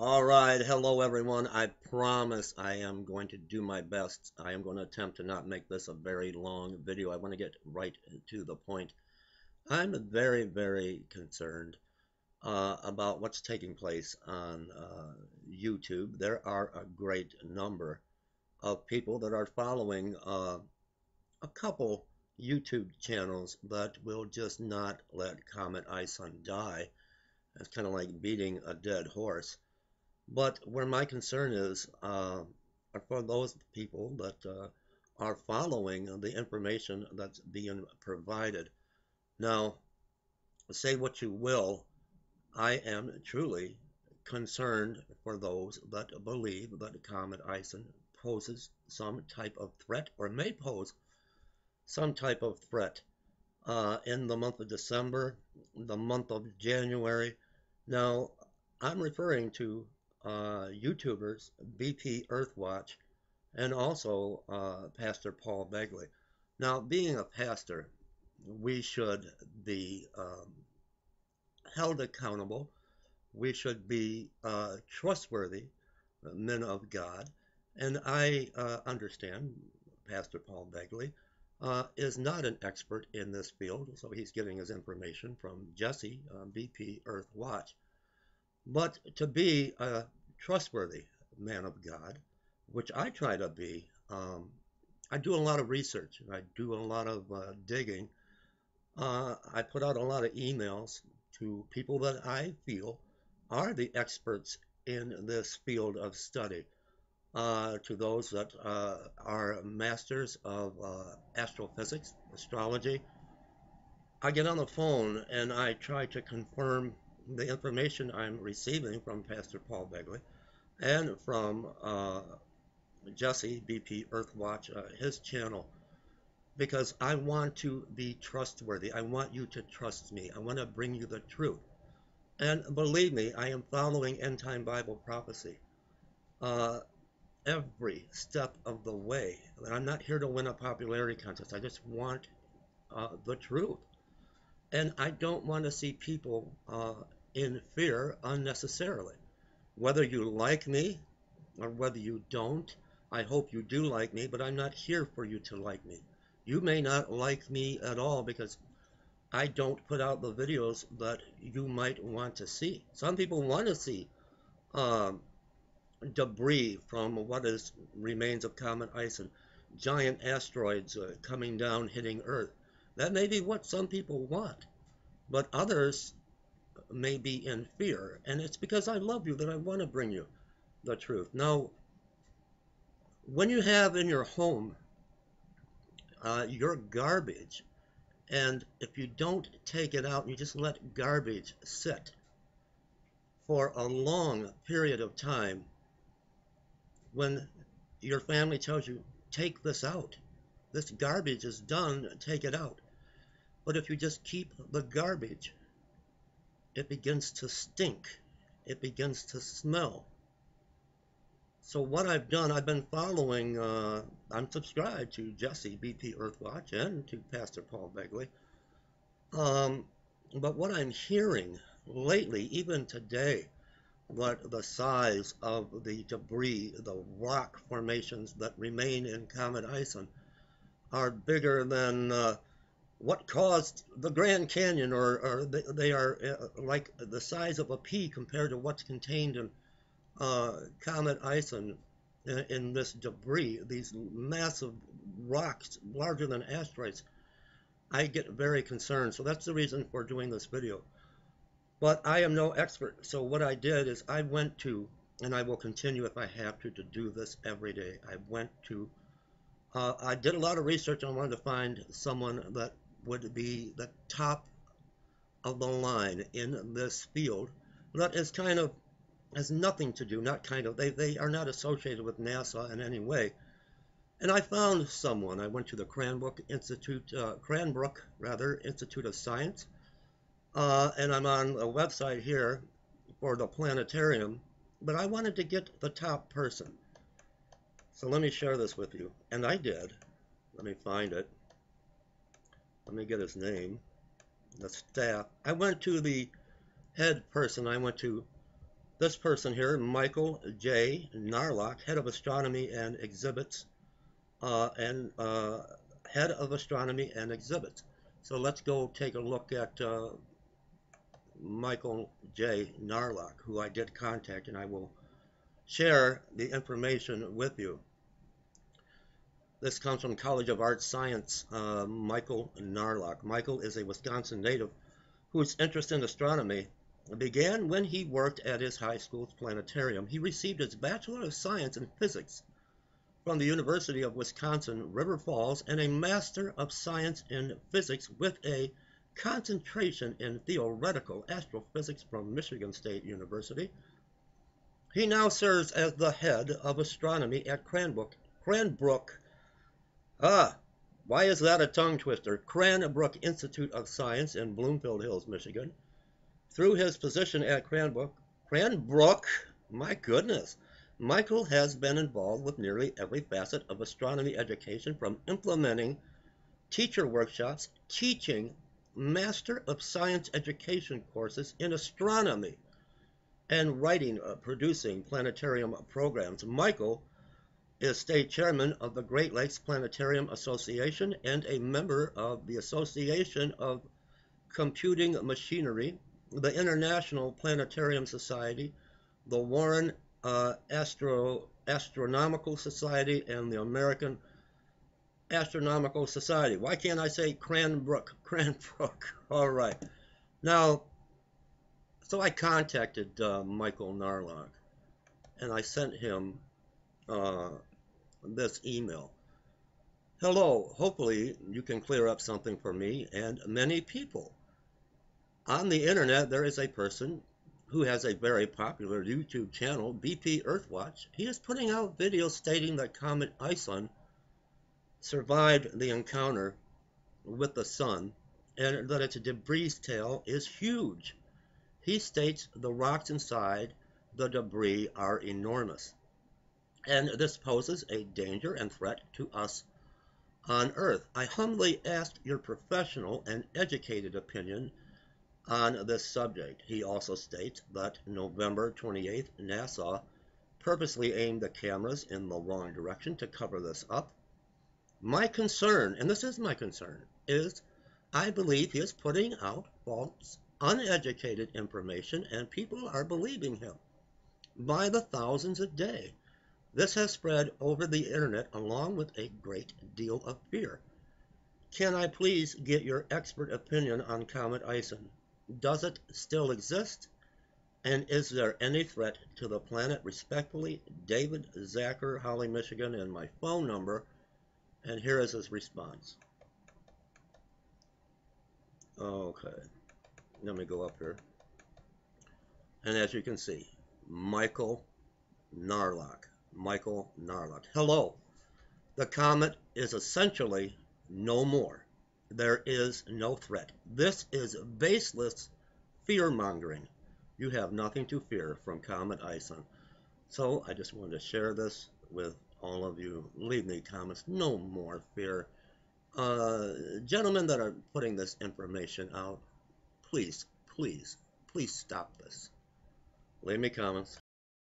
All right, hello everyone. I promise I am going to do my best. I am going to attempt to not make this a very long video. I want to get right to the point. I'm very, very concerned about what's taking place on YouTube. There are a great number of people that are following a couple YouTube channels that will just not let Comet ISON die. It's kind of like beating a dead horse. But where my concern is are for those people that are following the information that's being provided. Now, say what you will, I am truly concerned for those that believe that Comet ISON poses some type of threat, or may pose some type of threat in the month of December, the month of January. Now, I'm referring to YouTubers BP Earthwatch and also Pastor Paul Begley. Now, being a pastor, we should be held accountable. We should be trustworthy men of God. And I understand Pastor Paul Begley is not an expert in this field, so he's getting his information from Jesse, BP Earthwatch. But to be a trustworthy man of God, which I try to be, I do a lot of research, and I do a lot of digging. I put out a lot of emails to people that I feel are the experts in this field of study, to those that are masters of astrophysics, astrology. I get on the phone and I try to confirm the information I'm receiving from Pastor Paul Begley and from Jesse, BP Earthwatch, his channel, because I want to be trustworthy. I want you to trust me. I want to bring you the truth. And believe me, I am following End Time Bible prophecy every step of the way. And I'm not here to win a popularity contest. I just want the truth. And I don't want to see people in fear unnecessarily. Whether you like me or whether you don't, I hope you do like me, but I'm not here for you to like me. You may not like me at all because I don't put out the videos that you might want to see. Some people want to see debris from what remains of Comet ISON, giant asteroids coming down, hitting Earth. That may be what some people want, but others may be in fear. And it's because I love you that I want to bring you the truth. Now, when you have in your home your garbage, and if you don't take it out, you just let garbage sit for a long period of time, when your family tells you, take this out, this garbage is done, take it out. But if you just keep the garbage, it begins to stink. It begins to smell. So what I've done, I've been following, I'm subscribed to Jesse, BP Earthwatch, and to Pastor Paul Begley. But what I'm hearing lately, even today, what the size of the debris, the rock formations that remain in Comet ISON, are bigger than what caused the Grand Canyon, or they are like the size of a pea compared to what's contained in Comet ISON, in this debris, these massive rocks larger than asteroids. I get very concerned, so that's the reason for doing this video. But I am no expert, so what I did is I went to, and I will continue if I have to do this every day, I went to I did a lot of research. I wanted to find someone that would be the top of the line in this field. That is kind of, has nothing to do, not kind of, they are not associated with NASA in any way. And I found someone. I went to the Cranbrook Institute of Science. And I'm on a website here for the planetarium, but I wanted to get the top person. So let me share this with you. And I did. Let me find it. Let me get his name. The staff. I went to the head person. I went to This person here, Michael J. Narlock, head of astronomy and exhibits, So let's go take a look at Michael J. Narlock, who I did contact, and I will share the information with you. This comes from College of Arts Science, Michael Narlock. Michael is a Wisconsin native whose interest in astronomy began when he worked at his high school's planetarium. He received his Bachelor of Science in Physics from the University of Wisconsin, River Falls, and a Master of Science in Physics with a concentration in theoretical astrophysics from Michigan State University. He now serves as the head of astronomy at Cranbrook Institute of Science in Bloomfield Hills, Michigan. Through his position at Michael has been involved with nearly every facet of astronomy education, from implementing teacher workshops, teaching Master of Science education courses in astronomy, and writing, producing planetarium programs. Michael is state chairman of the Great Lakes Planetarium Association and a member of the Association of Computing Machinery, the International Planetarium Society, the Warren Astronomical Society, and the American Astronomical Society. Why can't I say Cranbrook? All right. Now, so I contacted Michael Narlock, and I sent him this email. Hello, hopefully you can clear up something for me and many people. On the internet, there is a person who has a very popular YouTube channel, BP Earthwatch. He is putting out videos stating that Comet ISON survived the encounter with the sun and that its debris tail is huge. He states the rocks inside the debris are enormous, and this poses a danger and threat to us on Earth. I humbly ask your professional and educated opinion on this subject. He also states that November 28th, NASA purposely aimed the cameras in the wrong direction to cover this up. My concern, and this is my concern, is I believe he is putting out false, uneducated information, and people are believing him by the thousands a day. This has spread over the internet along with a great deal of fear. Can I please get your expert opinion on Comet ISON? Does it still exist, and is there any threat to the planet? Respectfully, David Zacher, Holly, Michigan, and my phone number. And here is his response. Okay, let me go up here. And as you can see, Michael Narlock. Michael Narlock. Hello. The comet is essentially no more. There is no threat. This is baseless fear-mongering. You have nothing to fear from Comet ISON. So I just wanted to share this with all of you. Leave me comments. No more fear. Gentlemen that are putting this information out, please, please, please stop this. Leave me comments.